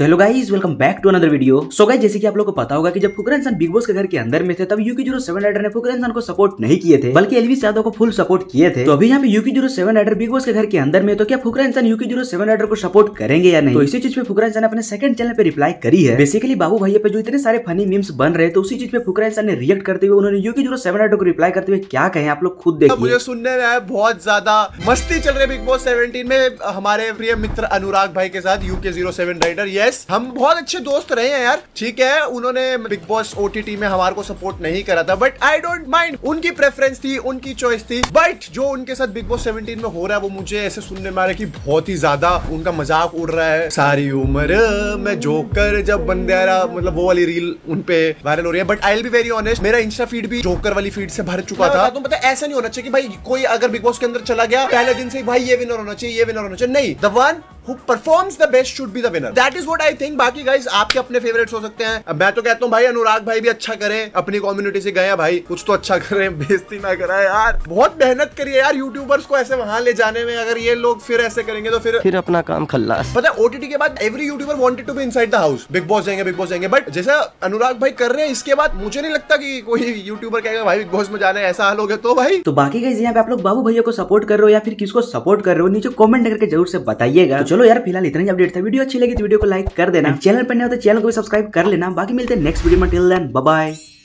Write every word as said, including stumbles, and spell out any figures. तो hello guys, welcome back to another video. So guys, जैसे कि आप लोगों को पता होगा कि जब फुकरा इंसान बिग बॉस के घर के अंदर में थे तब you K zero seven rider ने फुकरा इंसान को सपोर्ट नहीं किए थे बल्कि एल्विश यादव को फुल सपोर्ट किए थे। तो अभी यहाँ पे U K zero seven rider Bigg Boss के घर के अंदर में, तो क्या फुकरा Insaan U K zero seven rider को सपोर्ट करेंगे या नहीं? तो इसी चीज पे फुकरा इंसान अपने सेकंड चैनल पे रिप्लाई करी है। बेसिकली बाबू भाई पे जो इतने सारे फनी मीम्स बन रहे तो उसी चीज पे फुकरा इंसान ने रिएक्ट करते हुए उन्होंने U K zero seven rider को रिप्लाई करते हुए क्या कहे आप लोग खुद देखिए। मुझे सुनने में आया बहुत ज्यादा मस्ती चल रही है बिग बॉस सेवनटीन में हमारे प्रिय मित्र अनुराग भाई के साथ you K zero seven rider. Yes, हम बहुत अच्छे दोस्त रहे हैं यार, ठीक है। उन्होंने बिग बॉस ओटीटी में हमारे को सपोर्ट नहीं करा था, बट आई डोंट माइंड, उनकी प्रेफरेंस थी, उनकी चॉइस थी। बट जो उनके साथ बिग बॉस सेवनटीन में हो रहा है वो मुझे ऐसे सुनने में आ रहा है कि बहुत ही ज्यादा उनका मजाक उड़ रहा है। सारी उम्र मैं जोकर जब बन गया रहा, मतलब वो वाली रील उनपे वायरल हो रही है। But I will be very honest, मेरा इंस्टा फीड भी जोकर वाली फीड से भर चुका था। तो मतलब ऐसा नहीं होना चाहिए कि भाई कोई अगर बिग बॉस के अंदर चला गया पहले दिन से भाई ये विनर होना चाहिए, ये विनर होना चाहिए। नहीं, the one who performs the best should be the winner. That is what I think. बाकी guys आपके अपने favorites हो सकते हैं। मैं तो कहता हूँ भाई अनुराग भाई भी अच्छा करें, अपनी कम्युनिटी से गए भाई कुछ तो अच्छा करें, बेइज्जती ना कराएं यार। बहुत मेहनत करिए यार यूट्यूबर्स को ऐसे वहाँ ले जाने में। अगर ये लोग फिर ऐसे करेंगे तो फिर फिर अपना काम खल्लास। पता है ओटीटी के बाद every YouTuber wanted to be inside the house, big boss जाएंगे बिग बॉस जाएंगे। बट जैसा अनुराग भाई कर रहे हैं इसके बाद मुझे नहीं लगता कि कोई यूट्यूबर कहेगा भाई बिग बॉस में जाने, ऐसा हाल हो गया तो भाई। तो बाकी guys यहाँ पे आप लोग बाबू भैया को सपोर्ट कर रहे हो या फिर किसको सपोर्ट कर रहे हो नीचे कॉमेंट करके जरूर से बताइएगा। चलो यार, फिलहाल इतना ही अपडेट था। वीडियो अच्छी लगी तो वीडियो को लाइक कर देना, चैनल पर नया हो तो चैनल को भी सब्सक्राइब कर लेना। बाकी मिलते हैं नेक्स्ट वीडियो में, टिल देन बाय बाय।